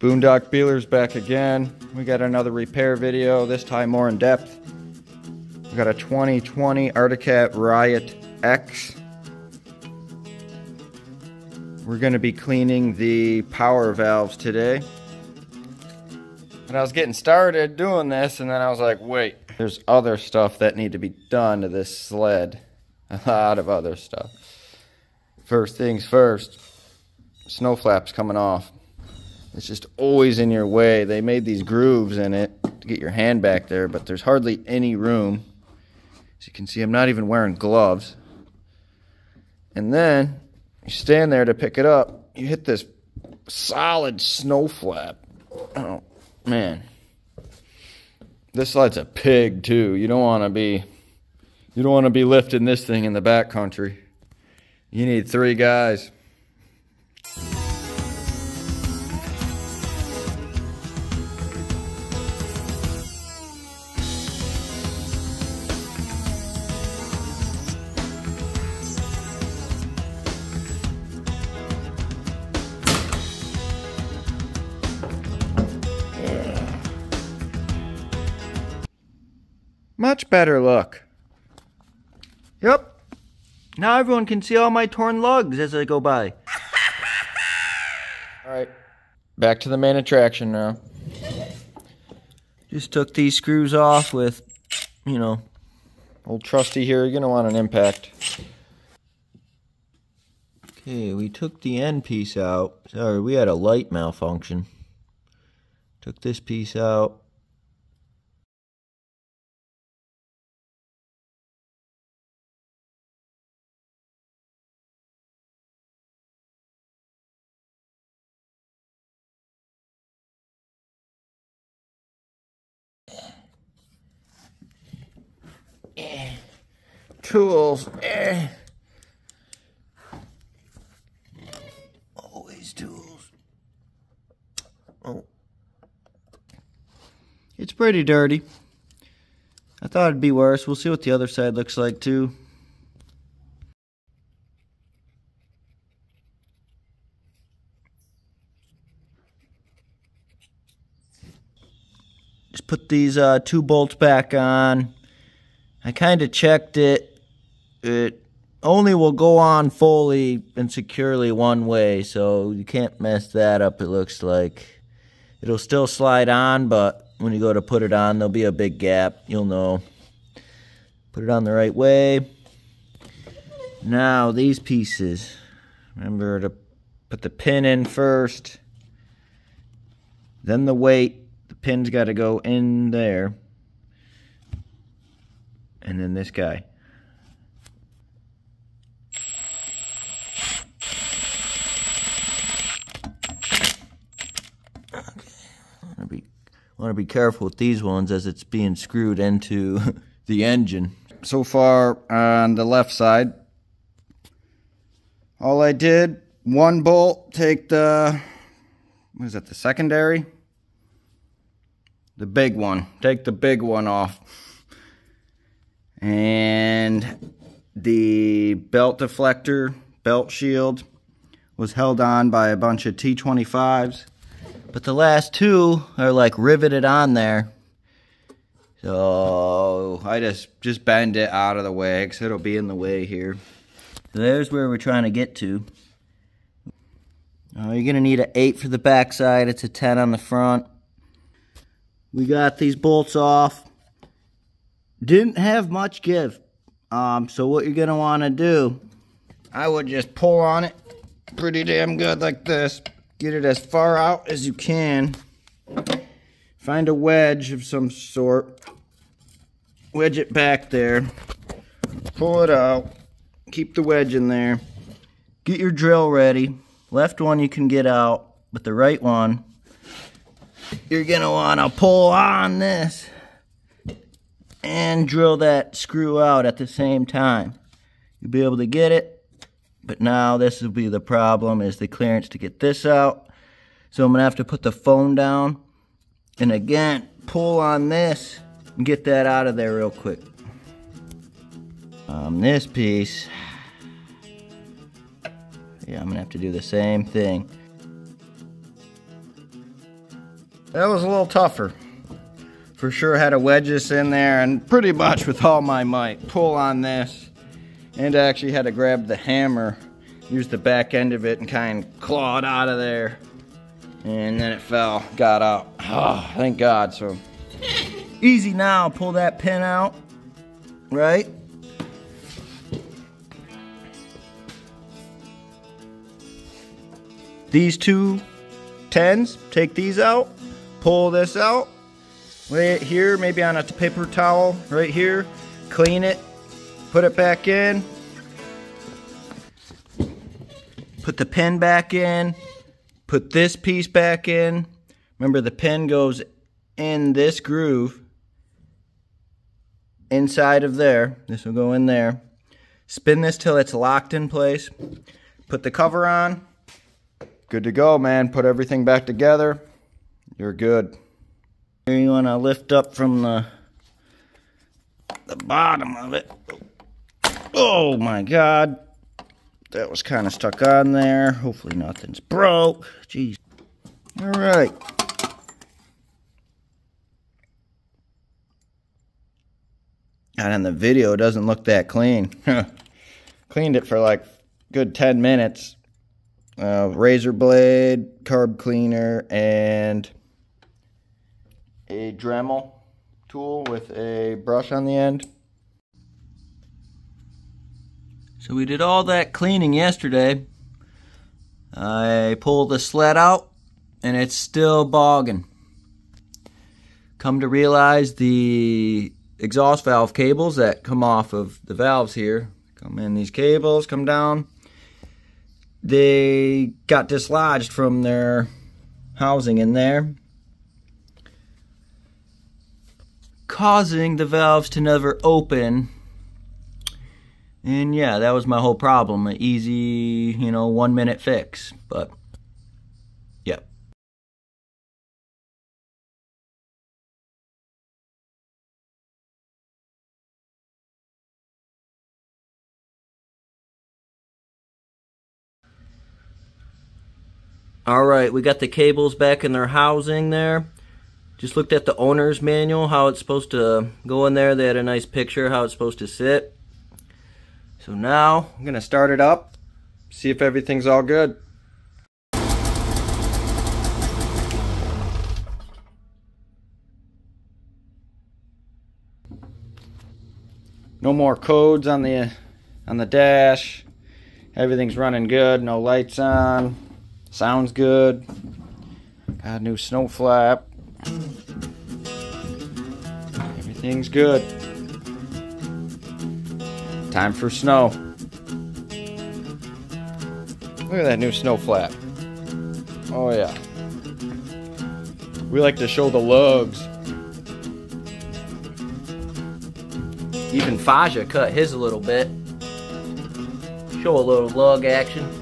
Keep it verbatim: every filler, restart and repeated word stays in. Boondock Beelers back again. We got another repair video, this time more in depth. We got a twenty twenty Arctic Cat Riot X. We're going to be cleaning the power valves today. And I was getting started doing this, and then I was like, wait, there's other stuff that need to be done to this sled. A lot of other stuff. First things first, snow flaps coming off. It's just always in your way. They made these grooves in it to get your hand back there, but there's hardly any room. As you can see, I'm not even wearing gloves. And then you stand there to pick it up. You hit this solid snow flap. Oh, man. This slide's a pig, too. You don't want to be, you don't want to be lifting this thing in the back country. You need three guys. Much better look. Yep. Now everyone can see all my torn lugs as I go by. Alright. Back to the main attraction now. Just took these screws off with, you know, old trusty here. You're going to want an impact. Okay, we took the end piece out. Sorry, we had a light malfunction. Took this piece out. Tools. Eh. Always tools. Oh. It's pretty dirty. I thought it'd be worse. We'll see what the other side looks like too. Just put these uh, two bolts back on. I kind of checked it. It only will go on fully and securely one way, so you can't mess that up, it looks like. It'll still slide on, but when you go to put it on, there'll be a big gap. You'll know. Put it on the right way. Now, these pieces. Remember to put the pin in first. Then the weight. The pin's got to go in there. And then this guy. I want to be careful with these ones as it's being screwed into the engine. So far on the left side, all I did, one bolt, take the, what is that, the secondary? The big one. Take the big one off. And the belt deflector, belt shield, was held on by a bunch of T twenty-fives. But the last two are like riveted on there. So I just, just bend it out of the way because it'll be in the way here. So there's where we're trying to get to. Uh, you're going to need an eight for the back side. It's a ten on the front. We got these bolts off. Didn't have much give. Um, so what you're going to want to do, I would just pull on it pretty damn good like this. Get it as far out as you can. Find a wedge of some sort. Wedge it back there. Pull it out. Keep the wedge in there. Get your drill ready. Left one you can get out, but the right one, you're gonna wanna pull on this and drill that screw out at the same time. You'll be able to get it. But now this will be the problem, is the clearance to get this out. So I'm going to have to put the phone down. And again, pull on this and get that out of there real quick. Um, this piece, yeah, I'm going to have to do the same thing. That was a little tougher. For sure had to wedge this in there and pretty much with all my might pull on this, and I actually had to grab the hammer, use the back end of it and kind of claw it out of there, and then it fell, got out. Oh, thank God. So easy now, pull that pin out, right? These two tens, take these out, pull this out. Lay it here, maybe on a paper towel right here, clean it, put it back in, put the pin back in, put this piece back in. Remember the pin goes in this groove inside of there. This will go in there. Spin this till it's locked in place. Put the cover on. Good to go, man. Put everything back together. You're good. You want to lift up from the, the bottom of it. Oh my God, that was kind of stuck on there. Hopefully nothing's broke. Jeez. All right. And in the video, it doesn't look that clean. Cleaned it for like good ten minutes. Uh, razor blade, carb cleaner, and a Dremel tool with a brush on the end. So we did all that cleaning yesterday. I pulled the sled out and it's still bogging. Come to realize the exhaust valve cables that come off of the valves here, come in these cables, come down. They got dislodged from their housing in there, causing the valves to never open. And yeah, that was my whole problem. An easy, you know, one minute fix, but yeah. All right, we got the cables back in their housing there. Just looked at the owner's manual, how it's supposed to go in there. They had a nice picture how it's supposed to sit. So now I'm gonna start it up, see if everything's all good. No more codes on the on the dash. Everything's running good, no lights on. Sounds good. Got a new snow flap. Everything's good. Time for snow. Look at that new snow flap. Oh yeah. We like to show the lugs. Even Faja cut his a little bit. Show a little lug action.